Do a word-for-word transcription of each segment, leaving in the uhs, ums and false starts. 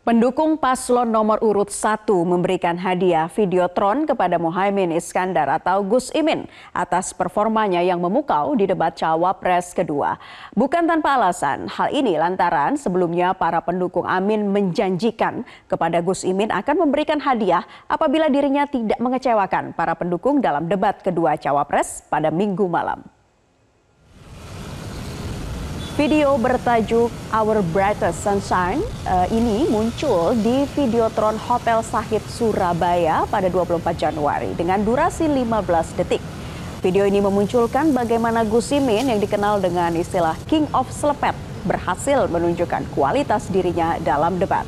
Pendukung paslon nomor urut satu memberikan hadiah videotron kepada Muhaimin Iskandar atau Gus Imin atas performanya yang memukau di debat cawapres kedua. Bukan tanpa alasan, hal ini lantaran sebelumnya para pendukung Amin menjanjikan kepada Gus Imin akan memberikan hadiah apabila dirinya tidak mengecewakan para pendukung dalam debat kedua cawapres pada Minggu malam. Video bertajuk Our Brightest Sunshine uh, ini muncul di videotron Hotel Sahid Surabaya pada dua puluh empat Januari dengan durasi lima belas detik. Video ini memunculkan bagaimana Gus Imin yang dikenal dengan istilah King of Slepet berhasil menunjukkan kualitas dirinya dalam debat.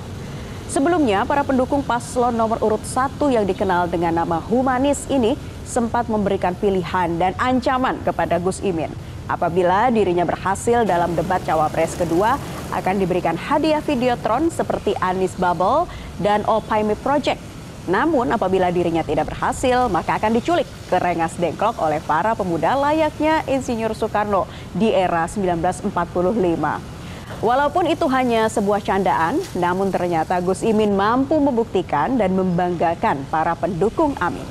Sebelumnya, para pendukung paslon nomor urut satu yang dikenal dengan nama Humanis ini sempat memberikan pilihan dan ancaman kepada Gus Imin. Apabila dirinya berhasil dalam debat cawapres kedua, akan diberikan hadiah videotron seperti Anies Bubble dan Opime Project. Namun apabila dirinya tidak berhasil, maka akan diculik ke rengas dengklok oleh para pemuda layaknya Insinyur Soekarno di era seribu sembilan ratus empat puluh lima. Walaupun itu hanya sebuah candaan, namun ternyata Gus Imin mampu membuktikan dan membanggakan para pendukung Amin.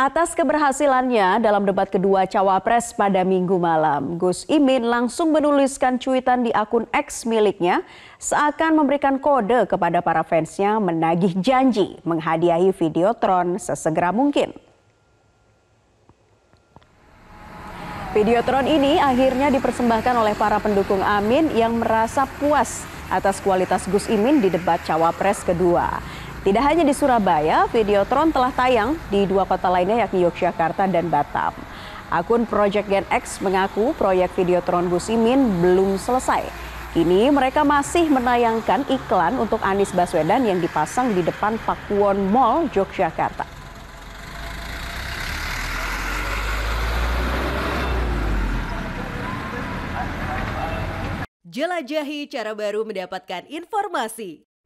Atas keberhasilannya dalam debat kedua cawapres pada Minggu malam, Gus Imin langsung menuliskan cuitan di akun X miliknya seakan memberikan kode kepada para fansnya menagih janji menghadiahi videotron sesegera mungkin. Videotron ini akhirnya dipersembahkan oleh para pendukung Amin yang merasa puas atas kualitas Gus Imin di debat cawapres kedua. Tidak hanya di Surabaya, videotron telah tayang di dua kota lainnya yakni Yogyakarta dan Batam. Akun Project Gen X mengaku proyek videotron Gus Imin belum selesai. Kini mereka masih menayangkan iklan untuk Anies Baswedan yang dipasang di depan Pakuwon Mall, Yogyakarta. Jelajahi cara baru mendapatkan informasi.